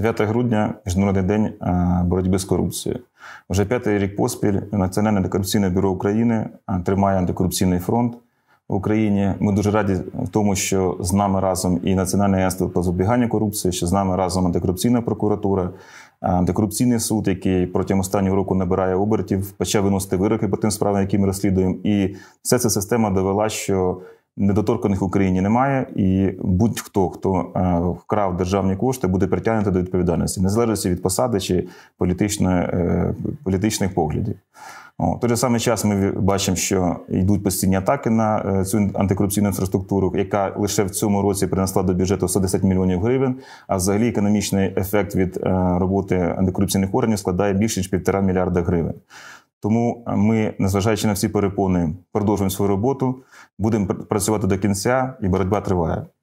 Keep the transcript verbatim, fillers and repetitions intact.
дев'ятого грудня – Міжнародний день боротьби з корупцією. Вже п'ятий рік поспіль Національне антикорупційне бюро України тримає антикорупційний фронт в Україні. Ми дуже раді в тому, що з нами разом і Національне агентство по запобігання корупції, що з нами разом Антикорупційна прокуратура, Антикорупційний суд, який протягом останнього року набирає обертів, почав виносити вироки по тим справам, які ми розслідуємо. І вся ця система довела, що недоторканих в Україні немає, і будь-хто, хто вкрав державні кошти, буде притягнути до відповідальності, незалежно від посади чи політичних поглядів. В той же самий час ми бачимо, що йдуть постійні атаки на цю антикорупційну інфраструктуру, яка лише в цьому році принесла до бюджету сто десять мільйонів гривень, а взагалі економічний ефект від роботи антикорупційних органів складає більше, ніж півтора мільярда гривень. Тому ми, незважаючи на всі перепони, продовжуємо свою роботу, будемо працювати до кінця, і боротьба триває.